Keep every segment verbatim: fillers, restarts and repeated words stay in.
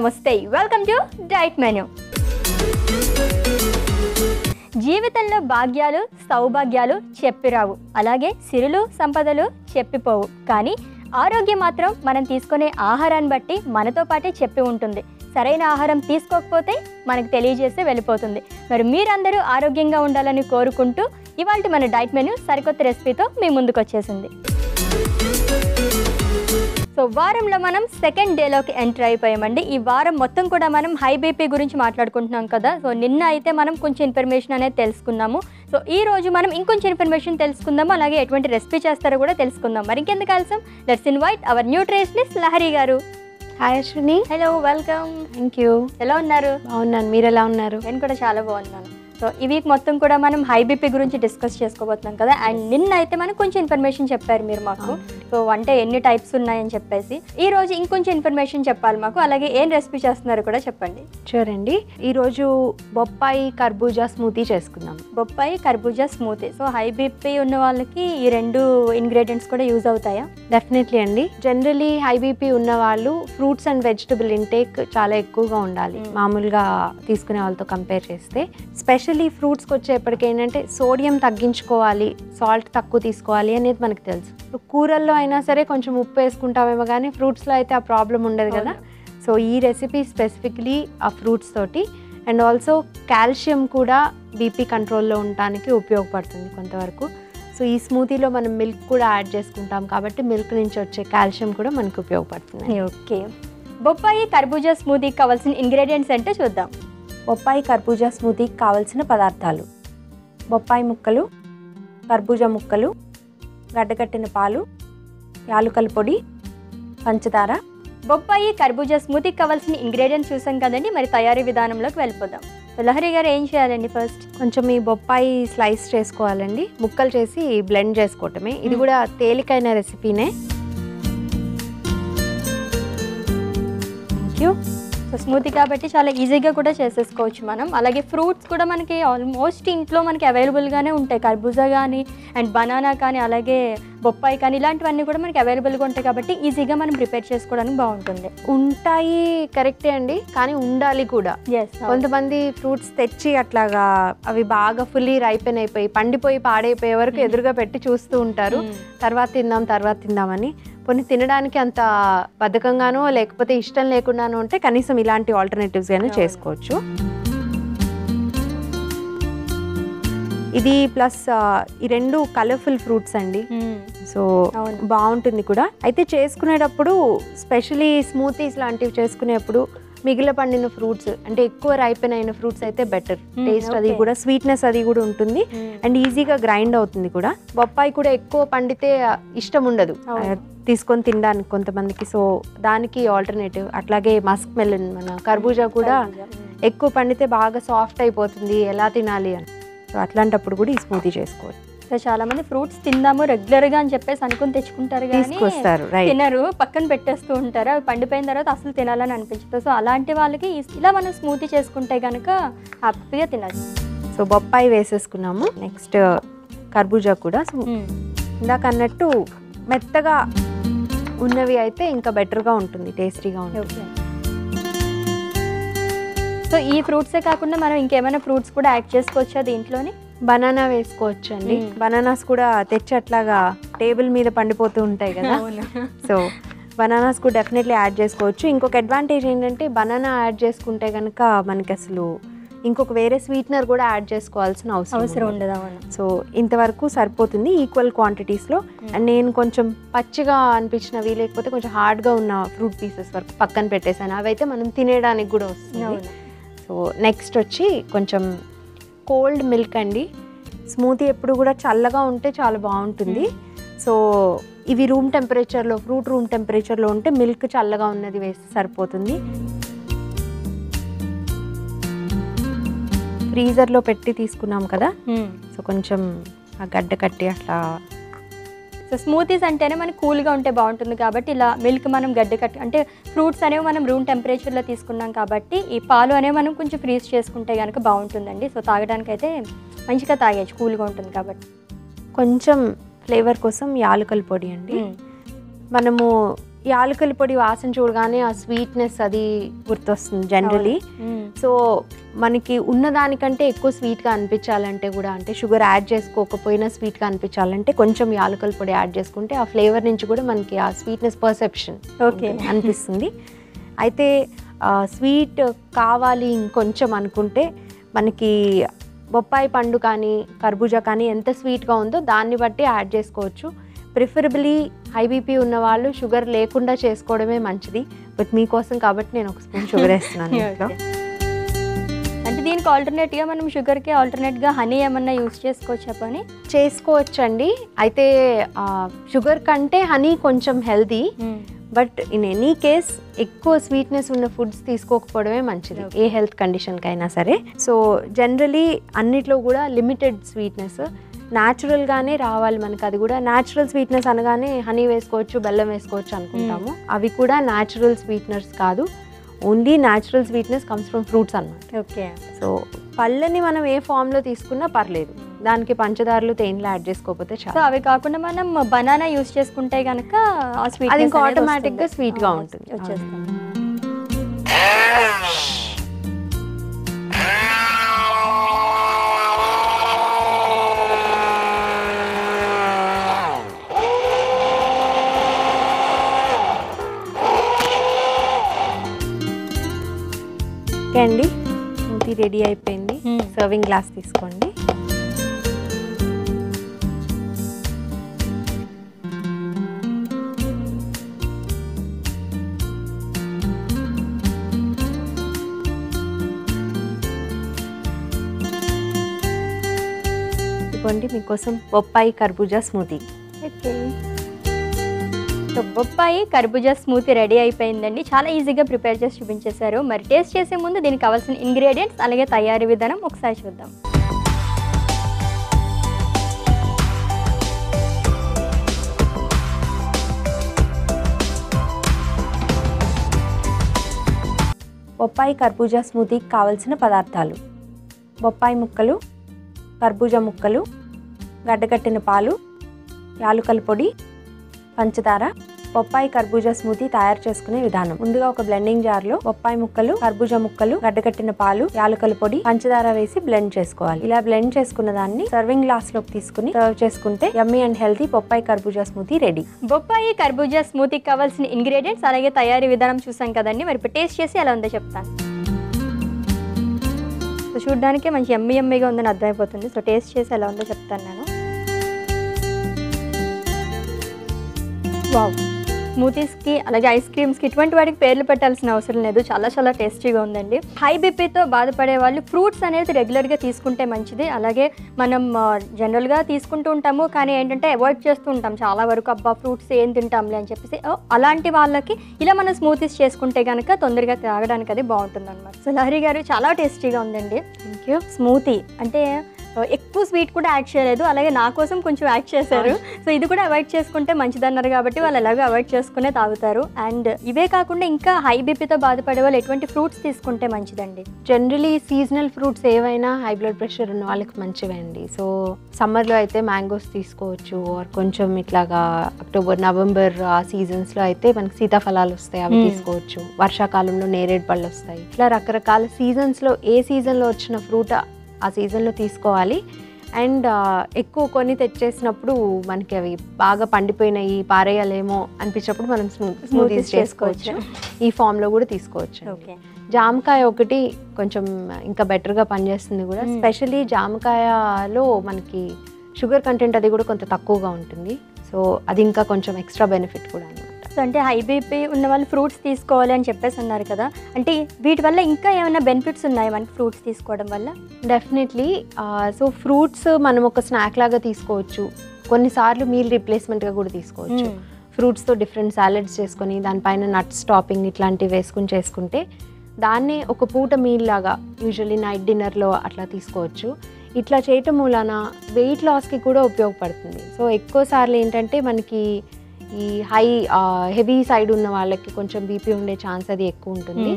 నమస్తే, welcome to diet menu. జీవితంలో భాగ్యాలు సౌభాగ్యాలు చెప్పిరావు, అలాగే సిరులు సంపదలు చెప్పిపోవు. కానీ ఆరోగ్యం మాత్రం మనం తీసుకునే ఆహారాన్ని బట్టి మనతో పాటే చెప్పి ఉంటుంది. సరైన ఆహారం తీసుకోకపోతే మనకు తెలియజేసి వెళ్ళిపోతుంది. మరి మీరందరూ ఆరోగ్యంగా ఉండాలని కోరుకుంటూ ఇవాళ మన డైట్ మెనూ సరికొత్త రెసిపీతో మీ ముందుకు వచ్చేసింది. సో వారంలో మనం సెకండ్ డేలోకి ఎంటర్ అయిపోయామండి. ఈ వారం మొత్తం కూడా మనం హై బీపీ గురించి మాట్లాడుకుంటున్నాం కదా. సో నిన్న అయితే మనం కొంచెం ఇన్ఫర్మేషన్ అనేది తెలుసుకున్నాము. సో ఈ రోజు మనం ఇంకొంచెం ఇన్ఫర్మేషన్ తెలుసుకుందాము, అలాగే ఎటువంటి రెసిపీ చేస్తారో కూడా తెలుసుకుందాం. మరి ఇంకెందుకు ఆలస్యం, let's invite our nutritionist Lahari గారు. Hi Ashwini. Hello, welcome. Thank you. ఎలా ఉన్నారు? బాగున్నాను, మీరు ఎలా ఉన్నారు? నేను కూడా చాలా బాగున్నాను. సో ఈ వీక్ మొత్తం కూడా మనం హై బీపీ గురించి డిస్కస్ చేసుకోబోతున్నాం కదా. అండ్ నిన్న అయితే మనం కొంచెం ఇన్ఫర్మేషన్ చెప్పారు మీరు మాకు. సో అంటే ఎన్ని టైప్స్ ఉన్నాయని చెప్పేసి ఈ రోజు ఇంకొంచెం ఇన్ఫర్మేషన్ చెప్పాలి మాకు, అలాగే ఏం రెసిపీ చేస్తున్నారో కూడా చెప్పండి. షూర్ అండి. ఈరోజు బొప్పాయి కర్బూజా స్మూతీ చేసుకుందాం. బొప్పాయి కర్బూజా స్మూతీ. సో హై బీపీ ఉన్న వాళ్ళకి ఈ రెండు ఇంగ్రీడియంట్స్ కూడా యూజ్ అవుతాయా? డెఫినెట్లీ అండి. జనరలీ హై బీపీ ఉన్న వాళ్ళు ఫ్రూట్స్ అండ్ వెజిటబుల్ ఇంటేక్ చాలా ఎక్కువగా ఉండాలి మామూలుగా తీసుకునే వాళ్ళతో కంపేర్ చేస్తే. స్పెషల్ యాక్చువల్లీ ఫ్రూట్స్కి వచ్చేప్పటికి ఏంటంటే సోడియం తగ్గించుకోవాలి, సాల్ట్ తక్కువ తీసుకోవాలి అనేది మనకు తెలుసు. ఇప్పుడు కూరల్లో అయినా సరే కొంచెం ఉప్పు వేసుకుంటామేమో, కానీ ఫ్రూట్స్లో అయితే ఆ ప్రాబ్లం ఉండదు కదా. సో ఈ రెసిపీ స్పెసిఫిక్లీ ఆ ఫ్రూట్స్ తోటి. అండ్ ఆల్సో కాల్షియం కూడా బీపీ కంట్రోల్లో ఉండటానికి ఉపయోగపడుతుంది కొంతవరకు. సో ఈ స్మూతీలో మనం మిల్క్ కూడా యాడ్ చేసుకుంటాం కాబట్టి మిల్క్ నుంచి వచ్చే కాల్షియం కూడా మనకు ఉపయోగపడుతుంది. ఓకే, బొప్పాయి కర్బూజా స్మూతీకి కావాల్సిన ఇంగ్రీడియంట్స్ అంటే చూద్దాం. బొప్పాయి కర్బూజా స్మూతీకి కావలసిన పదార్థాలు: బొప్పాయి ముక్కలు, కర్బూజా ముక్కలు, గడ్డకట్టిన పాలు, యాలుకల పొడి, పంచదార. బొప్పాయి కర్బూజా స్మూతీకి కావాల్సిన ఇంగ్రీడియంట్స్ చూసాం కదండి, మరి తయారీ విధానంలోకి వెళ్ళిపోదాం. లహరి గారు ఏం చేయాలండి? ఫస్ట్ కొంచెం ఈ బొప్పాయి స్లైస్ చేసుకోవాలండి, ముక్కలు చేసి బ్లెండ్ చేసుకోవటమే. ఇది కూడా తేలికైన రెసిపీనే. Thank you. సో స్మూతీ కాబట్టి చాలా ఈజీగా కూడా చేసేసుకోవచ్చు మనం. అలాగే ఫ్రూట్స్ కూడా మనకి ఆల్మోస్ట్ ఇంట్లో మనకి అవైలబుల్గానే ఉంటాయి. కర్బూజా కానీ అండ్ బనానా కానీ అలాగే బొప్పాయి కానీ ఇలాంటివన్నీ కూడా మనకి అవైలబుల్గా ఉంటాయి కాబట్టి ఈజీగా మనం ప్రిపేర్ చేసుకోవడానికి బాగుంటుంది. ఉంటాయి కరెక్టే అండి, కానీ ఉండాలి కూడా. కొంతమంది ఫ్రూట్స్ తెచ్చి అట్లాగా అవి బాగా ఫుల్లీ రైపెన్ అయిపోయి పండిపోయి పాడైపోయే వరకు ఎదురుగా పెట్టి చూస్తూ ఉంటారు, తర్వాత తిందాం తర్వాత తిందామని. కొన్ని తినడానికి అంత బద్ధకంగానో లేకపోతే ఇష్టం లేకుండానో ఉంటే కనీసం ఇలాంటి ఆల్టర్నేటివ్స్ గానే చేసుకోవచ్చు. ఇది ప్లస్ ఈ రెండు కలర్ఫుల్ ఫ్రూట్స్ అండి, సో బాగుంటుంది కూడా. అయితే చేసుకునేటప్పుడు స్పెషలీ స్మూతీస్ లాంటివి చేసుకునేప్పుడు మిగిలిన పండిన ఫ్రూట్స్ అంటే ఎక్కువ రైపెన్ అయిన ఫ్రూట్స్ అయితే బెటర్. టేస్ట్ అది కూడా, స్వీట్నెస్ అది కూడా ఉంటుంది అండ్ ఈజీగా గ్రైండ్ అవుతుంది కూడా. బొప్పాయి కూడా ఎక్కువ పండితే ఇష్టం ఉండదు తీసుకొని తినడానికి కొంతమందికి, సో దానికి ఆల్టర్నేటివ్. అట్లాగే మస్క్ మెలన్, మన కర్బూజా కూడా ఎక్కువ పండితే బాగా సాఫ్ట్ అయిపోతుంది, ఎలా తినాలి అని. సో అట్లాంటప్పుడు కూడా ఈ స్మూతీ చేసుకోవచ్చు. చాలా మంది ఫ్రూట్స్ తిందాము రెగ్యులర్ గా అని చెప్పేసి అనుకుని తెచ్చుకుంటారు, తీసుకొస్తారు, తినరు, పక్కన పెట్టేస్తూ ఉంటారు. అవి పండిపోయిన తర్వాత అసలు తినాలని అనిపించదు. సో అలాంటి వాళ్ళకి ఇలా మనం స్మూతీ చేసుకుంటే కనుక హ్యాపీగా తినచ్చు. సో బొప్పాయి వేసేసుకున్నాము, నెక్స్ట్ కర్బూజా కూడా. సో ఇందాక అన్నట్టు మెత్తగా ఉన్నవి అయితే ఇంకా బెటర్గా ఉంటుంది, టేస్టీగా ఉంటుంది. సో ఈ ఫ్రూట్సే కాకుండా మనం ఇంకేమైనా ఫ్రూట్స్ కూడా యాడ్ చేసుకోవచ్చా దీంట్లోనే? బనానా వేసుకోవచ్చు అండి. బనానాస్ కూడా తెచ్చి అట్లాగా టేబుల్ మీద పండిపోతూ ఉంటాయి కదా, సో బనానాస్ కూడా డెఫినెట్లీ యాడ్ చేసుకోవచ్చు. ఇంకొక అడ్వాంటేజ్ ఏంటంటే బనానా యాడ్ చేసుకుంటే కనుక మనకి అసలు ఇంకొక వేరే స్వీట్నర్ కూడా యాడ్ చేసుకోవాల్సిన అవసరం ఉండదు. సో ఇంతవరకు సరిపోతుంది ఈక్వల్ క్వాంటిటీస్లో. అండ్ నేను కొంచెం పచ్చిగా అనిపించినవి లేకపోతే కొంచెం హార్డ్గా ఉన్న ఫ్రూట్ పీసెస్ వరకు పక్కన పెట్టేశాను, అవి అయితే మనం తినేయడానికి కూడా వస్తుంది. సో నెక్స్ట్ వచ్చి కొంచెం కోల్డ్ మిల్క్ అండి. స్మూతీ ఎప్పుడు కూడా చల్లగా ఉంటే చాలా బాగుంటుంది. సో ఇవి రూమ్ టెంపరేచర్లో, ఫ్రూట్ రూమ్ టెంపరేచర్లో ఉంటే మిల్క్ చల్లగా ఉన్నది వేస్తే సరిపోతుంది. ఫ్రీజర్లో పెట్టి తీసుకున్నాం కదా, సో కొంచెం ఆ గడ్డ కట్టి అట్లా. సో స్మూతీస్ అంటేనే మనకి కూల్గా ఉంటే బాగుంటుంది కాబట్టి ఇలా మిల్క్ మనం గడ్డ కట్టి, అంటే ఫ్రూట్స్ అనేవి మనం రూమ్ టెంపరేచర్లో తీసుకున్నాం కాబట్టి ఈ పాలు అనేవి మనం కొంచెం ఫ్రీజ్ చేసుకుంటే కనుక బాగుంటుందండి. సో తాగడానికి అయితే మంచిగా తాగేయచ్చు, కూల్గా ఉంటుంది కాబట్టి. కొంచెం ఫ్లేవర్ కోసం యాలకుల పొడి అండి. మనము యాలకల పొడి వాసన చూడగానే ఆ స్వీట్నెస్ అది గుర్తొస్తుంది జనరలీ. సో మనకి ఉన్నదానికంటే ఎక్కువ స్వీట్గా అనిపించాలంటే కూడా, అంటే షుగర్ యాడ్ చేసుకోకపోయినా స్వీట్గా అనిపించాలంటే కొంచెం యాలకల పొడి యాడ్ చేసుకుంటే ఆ ఫ్లేవర్ నుంచి కూడా మనకి ఆ స్వీట్నెస్ పర్సెప్షన్ ఓకే అనిపిస్తుంది. అయితే స్వీట్ కావాలి ఇంకొంచెం అనుకుంటే మనకి బొప్పాయి పండు కానీ కర్బూజా కానీ ఎంత స్వీట్గా ఉందో దాన్ని బట్టి యాడ్ చేసుకోవచ్చు. ప్రిఫరబులీ హై బీపీ ఉన్న వాళ్ళు షుగర్ లేకుండా చేసుకోవడమే మంచిది. బట్ మీకోసం కాబట్టి నేను ఒక స్పూన్ షుగర్ వేస్తున్నాను. అంటే దీనికి ఆల్టర్నేట్గా మనం షుగర్కి ఆల్టర్నేట్గా హనీ ఏమన్నా యూజ్ చేసుకోవచ్చా? పని చేసుకోవచ్చండి. అయితే షుగర్ కంటే హనీ కొంచెం healthy. But in any case ఎక్కువ స్వీట్నెస్ ఉన్న ఫుడ్స్ తీసుకోకపోవడమే మంచిది ఏ హెల్త్ కండిషన్కైనా సరే. సో జనరలీ అన్నిట్లో కూడా లిమిటెడ్ స్వీట్నెస్ న్యాచురల్గానే రావాలి మనకు. అది కూడా న్యాచురల్ స్వీట్నెస్ అనగానే హనీ వేసుకోవచ్చు, బెల్లం వేసుకోవచ్చు అనుకుంటాము. అవి కూడా న్యాచురల్ స్వీట్నెస్ కాదు, only natural sweetness comes from fruits అన్నమాట. ఓకే. సో పళ్ళని మనం ఏ ఫామ్లో తీసుకున్నా పర్లేదు, దానికి పంచదారలు తేనెలు యాడ్ చేసుకోకపోతే చాలా. అవి కాకుండా మనం బనానా యూజ్ చేసుకుంటే కనుక అది ఇంకా ఆటోమేటిక్గా స్వీట్గా ఉంటుంది వచ్చేస్తుంది. ఓకే అండి, ఇది రెడీ అయిపోయింది. సర్వింగ్ గ్లాస్ తీసుకోండి. ఇదిగోండి మీకోసం బొప్పాయి కర్బూజా స్మూతీ. ఓకే, సో బొప్పాయి కర్బూజా స్మూతీ రెడీ అయిపోయిందండి. చాలా ఈజీగా ప్రిపేర్ చేసి చూపించేశారు. మరి టేస్ట్ చేసే ముందు దీనికి కావాల్సిన ఇంగ్రీడియంట్స్ అలాగే తయారీ విధానం ఒకసారి చూద్దాం. బొప్పాయి కర్బూజా స్మూతీకి కావలసిన పదార్థాలు: బొప్పాయి ముక్కలు, కర్బూజా ముక్కలు, గడ్డగట్టిన పాలు, యాలుకల పొడి, పంచదార. బొప్పాయి కర్బూజా స్మూతీ తయారు చేసుకునే విధానం: ముందుగా ఒక బ్లెండింగ్ జార్ లో బొప్పాయి ముక్కలు, కర్బూజా ముక్కలు, గడ్డకట్టిన పాలు, యాలకల పొడి, పంచదార వేసి బ్లెండ్ చేసుకోవాలి. ఇలా బ్లెండ్ చేసుకున్న దాన్ని సర్వింగ్ గ్లాస్ లోకి తీసుకుని సర్వ్ చేసుకుంటే యమ్మీ అండ్ హెల్తీ బొప్పాయి కర్బూజా స్మూతీ రెడీ. బొప్పాయి కర్బూజా స్మూతీకి కావాల్సిన ఇంగ్రీడియంట్స్ అలాగే తయారీ విధానం చూసాం కదండి. మరి ఇప్పుడు టేస్ట్ చేసి ఎలా ఉందో చెప్తాను. సో చూడడానికే మంచి యమ్మీ యమ్మీగా ఉందని అర్థమైపోతుంది. సో టేస్ట్ చేసి ఎలా ఉందో చెప్తాను నేను. వావ్, స్మూతీస్కి అలాగే ఐస్ క్రీమ్స్కి ఇటువంటి వాటికి పేర్లు పెట్టాల్సిన అవసరం లేదు, చాలా చాలా టేస్టీగా ఉందండి. హై బీపీతో బాధపడే వాళ్ళు ఫ్రూట్స్ అనేది రెగ్యులర్గా తీసుకుంటే మంచిది. అలాగే మనం జనరల్గా తీసుకుంటూ ఉంటాము కానీ ఏంటంటే అవాయిడ్ చేస్తూ ఉంటాం చాలా వరకు, అబ్బా ఫ్రూట్స్ ఏం తింటాంలే అని చెప్పేసి. అలాంటి వాళ్ళకి ఇలా మనం స్మూతీస్ చేసుకుంటే కనుక తొందరగా తాగడానికి అది బాగుంటుంది అనమాట. సో లహరి గారు, చాలా టేస్టీగా ఉందండి. Thank you. స్మూతీ అంటే ఎక్కువ స్వీట్ కూడా యాడ్ చేయలేదు, అలాగే నా కోసం కొంచెం యాడ్ చేశారు. సో ఇది కూడా అవాయిడ్ చేసుకుంటే మంచిదన్నారు కాబట్టి వాళ్ళు ఎలాగో అవాయిడ్ చేసుకునే తాగుతారు. అండ్ ఇవే కాకుండా ఇంకా హై బీపీతో బాధపడే వాళ్ళు ఎటువంటి ఫ్రూట్స్ తీసుకుంటే మంచిదండి? జనరలీ సీజనల్ ఫ్రూట్స్ ఏవైనా హై బ్లడ్ ప్రెషర్ ఉన్న వాళ్ళకి మంచివండి. సో సమ్మర్లో అయితే మ్యాంగోస్ తీసుకోవచ్చు, ఆర్ కొంచెం ఇట్లాగా అక్టోబర్ నవంబర్ ఆ సీజన్స్లో అయితే మనకి సీతాఫలాలు వస్తాయి, అవి తీసుకోవచ్చు. వర్షాకాలంలో నేరేడు పళ్ళు వస్తాయి. ఇట్లా రకరకాల సీజన్స్లో ఏ సీజన్లో వచ్చిన ఫ్రూట్ ఆ సీజన్లో తీసుకోవాలి. అండ్ ఎక్కువ కొని తెచ్చేసినప్పుడు మనకి అవి బాగా పండిపోయినాయి పారేయాలేమో అనిపించినప్పుడు మనం స్మూతీస్ చేసుకోవచ్చు, ఈ ఫామ్లో కూడా తీసుకోవచ్చు. ఓకే. జామకాయ ఒకటి కొంచెం ఇంకా బెటర్గా పనిచేస్తుంది కూడా. స్పెషలీ జామకాయలో మనకి షుగర్ కంటెంట్ అది కూడా కొంత తక్కువగా ఉంటుంది. సో అది ఇంకా కొంచెం ఎక్స్ట్రా బెనిఫిట్ కూడా అన్నమాట. సో అంటే హై బీపీ ఉన్న వాళ్ళు ఫ్రూట్స్ తీసుకోవాలి అని చెప్పేసి అన్నారు కదా, అంటే వీటి వల్ల ఇంకా ఏమైనా బెనిఫిట్స్ ఉన్నాయి మనకి ఫ్రూట్స్ తీసుకోవడం వల్ల? డెఫినెట్లీ. సో ఫ్రూట్స్ మనం ఒక స్నాక్ లాగా తీసుకోవచ్చు, కొన్నిసార్లు మీల్ రీప్లేస్మెంట్గా కూడా తీసుకోవచ్చు. ఫ్రూట్స్తో డిఫరెంట్ సాలెడ్స్ చేసుకొని దానిపైన నట్స్ టాపింగ్ ఇట్లాంటివి వేసుకుని చేసుకుంటే దాన్నే ఒక పూట మీల్ లాగా యూజువల్లీ నైట్ డిన్నర్లో అట్లా తీసుకోవచ్చు. ఇట్లా చేయటం మూలాన వెయిట్ లాస్కి కూడా ఉపయోగపడుతుంది. సో ఎక్కువసార్లు ఏంటంటే మనకి ఈ హై హెవీ సైడ్ ఉన్న వాళ్ళకి కొంచెం బీపీ ఉండే ఛాన్స్ అది ఎక్కువ ఉంటుంది.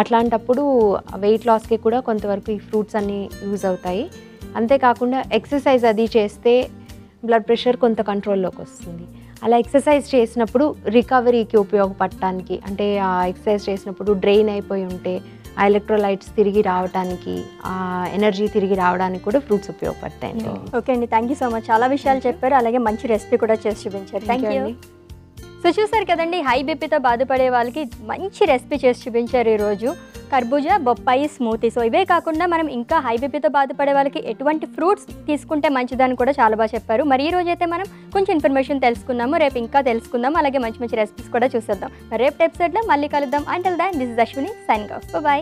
అట్లాంటప్పుడు వెయిట్ లాస్కి కూడా కొంతవరకు ఈ ఫ్రూట్స్ అన్నీ యూజ్ అవుతాయి. అంతేకాకుండా ఎక్సర్సైజ్ అది చేస్తే బ్లడ్ ప్రెషర్ కొంత కంట్రోల్లోకి వస్తుంది. అలా ఎక్సర్సైజ్ చేసినప్పుడు రికవరీకి ఉపయోగపడటానికి, అంటే ఆ ఎక్సర్సైజ్ చేసినప్పుడు డ్రెయిన్ అయిపోయి ఉంటే ఆ ఎలక్ట్రోలైట్స్ తిరిగి రావడానికి, ఆ ఎనర్జీ తిరిగి రావడానికి కూడా ఫ్రూట్స్ ఉపయోగపడతాయండి. ఓకే అండి, థ్యాంక్ యూ సో మచ్. చాలా విషయాలు చెప్పారు, అలాగే మంచి రెసిపీ కూడా చేసి చూపించారు. Thank you. సో చూసారు కదండి, హై బీపీతో బాధపడే వాళ్ళకి మంచి రెసిపీ చేసి చూపించారు ఈరోజు, కర్బూజా బొప్పాయి స్మూతీ. సో ఇవే కాకుండా మనం ఇంకా హై బీపీతో బాధపడే వాళ్ళకి ఎటువంటి ఫ్రూట్స్ తీసుకుంటే మంచిదని కూడా చాలా బాగా చెప్పారు. మరి ఈ రోజైతే మనం కొంచెం ఇన్ఫర్మేషన్ తెలుసుకున్నాము, రేపు ఇంకా తెలుసుకుందాం, అలాగే మంచి మంచి రెసిపీస్ కూడా చూసేద్దాం. మరి రేపు ఎపిసోడ్లో మళ్ళీ కలుద్దాం. Until then this is Ashwini signing off. By.